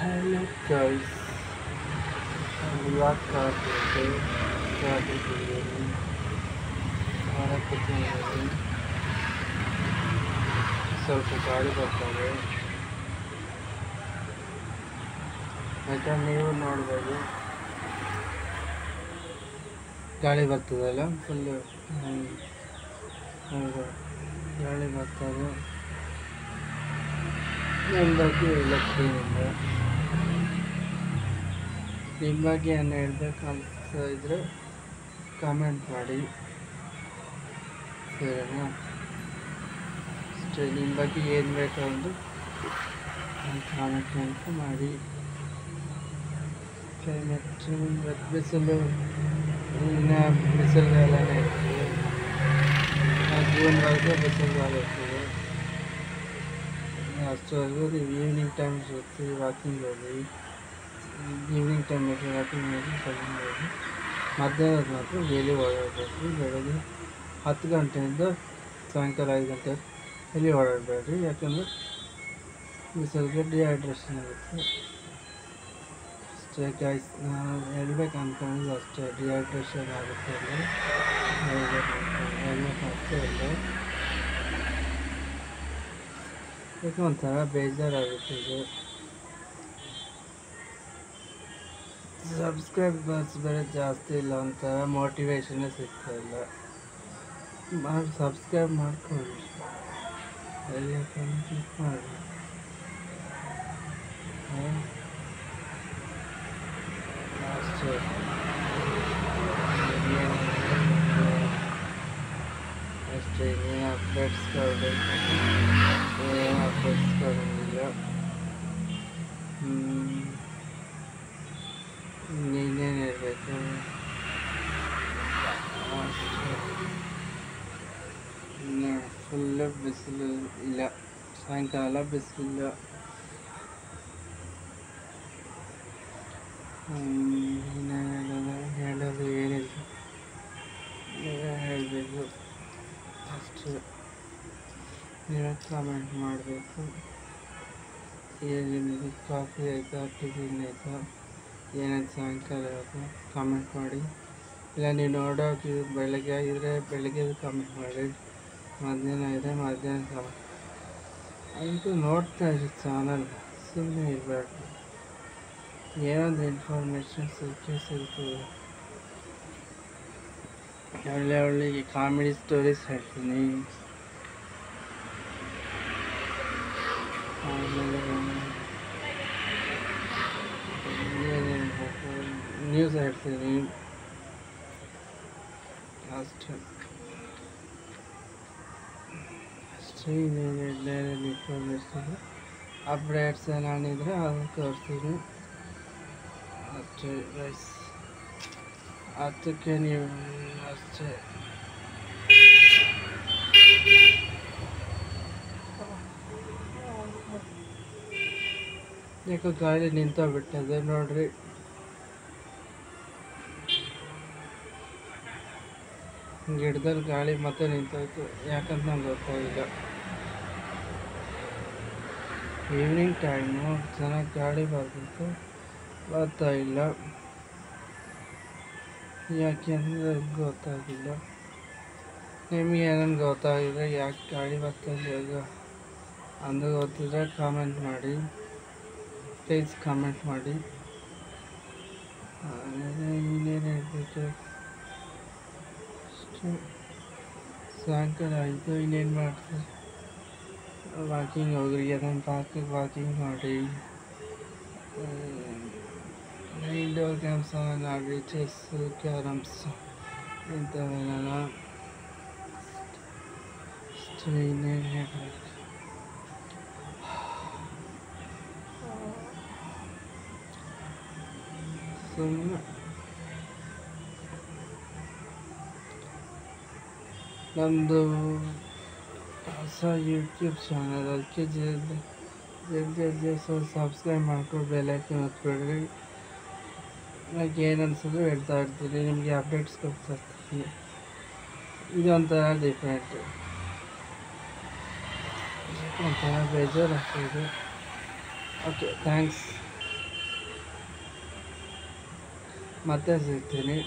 Hello guys, बात कर रहे क्या हमारा कुछ नहीं सब गाड़ी बता रहे ऐसा नहीं नोड़ बजे गाड़ी बर्तदल फुल गाड़ी बर्तव लक्ष्मी ನಿಮ್ಮ ಬಗ್ಗೆ ಏನು ಹೇಳಬೇಕು ಅಂತ ಇದ್ರೆ ಕಾಮೆಂಟ್ ಮಾಡಿ ಸರಿನಾ ನಿಮ್ಮ ಬಗ್ಗೆ ಏನು ಬೇಕು ಅಂತ ಕಾಮೆಂಟ್ ಮಾಡಿ ಕಾಮೆಂಟ್ ರದ್ದಿಸಲು ಇನ್ನ ಬಿಸಲಲ್ಲನೆ ಜೂನ್ ವರೆಗೆ ಬಿಸಲಲ್ಲನೆ ಅಷ್ಟೊಂದು ಈವ್ನಿಂಗ್ ಟೈಮ್ ಜೊತೆ ವಾಕಿಂಗ್ ಹೋಗಿ ईवनिंग टाइम में मध्यान डेली ओडाड़ी हत गंटे सायंकाल 5 गंटे ओडाड़ी याकंद्रे बिसलिगे डिहैड्रेशन आगुत्ते अस्टे गाइस अस्टे डिहैड्रेशन आगुत्ते बेजारागुत्ते सब्सक्राइबर्स बेरे जास्ती इला मोटिवेशन सिग्ता सब्सक्राइब अपडेट्स फुल बिस्ल सायंकाल बिस्ल अस्ट कमेंट काफी आयता टिफिन आयता ऐन सायंकाल कमेंट इला नोड़ा बेगे बेगे कमेंटी मध्यान मध्यान कमेंट अंत नोड़ता चानल सूम्बे ऐन इनफार्मेशन सिल्के comedy story healthy news healthy last information updates तोर्ती अदे नहीं अस्े या गाड़ी निंतबिटे नोड्री गिडदल गाड़ी मत निंतु याकंत गोत्तागिल्ल ईवनिंग टाइमु जन गाड़ी बरबेकु बर्ता इल्ल याकेंद्रे गोत्तागिल्ल निमगे एनादरू गोत्तागिद्रे याके गाड़ी बर्ता इल्ल अंत गोत्तिद्रे कमेंट माडि प्लीज़ कमेंट माडि सायंकाल आयतु इन्नेनु माड्तीरा वाकिंग होग्री अदोंदु पार्क वाकिंग माडि इंडोर गेम्स आडि चेस कैरम्स इंतवेल्ल सुम्मने नमदू ಹೊಸ ಯೂಟ್ಯೂಬ್ ಚಾನಲ್ ಅದಕ್ಕೆ ಜಲ್ದಿ ಸಬ್ಸ್ಕ್ರೈಬ್ ಮಾಡ್ಕೊಂಡು ಬೆಲ್ ಐಕನ್ ಒತ್ತಿಬಿಡ್ರಿ. ನನಗೆ ಏನು ಅನಿಸೋದು ಹೇಳ್ತಾ ಇರ್ತೀನಿ, ನಿಮಗೆ ಅಪ್ಡೇಟ್ಸ್ ಕೊಡ್ತಾ ಇರ್ತೀನಿ. ಇದೊಂಥರ ಡಿಫ್ರೆಂಟ್, ಒಂಥರ ಬೇಜಾರು ಆಗ್ತಿದೆ. Okay, thanks. ಮತ್ತೆ ಸಿಗ್ತೀನಿ.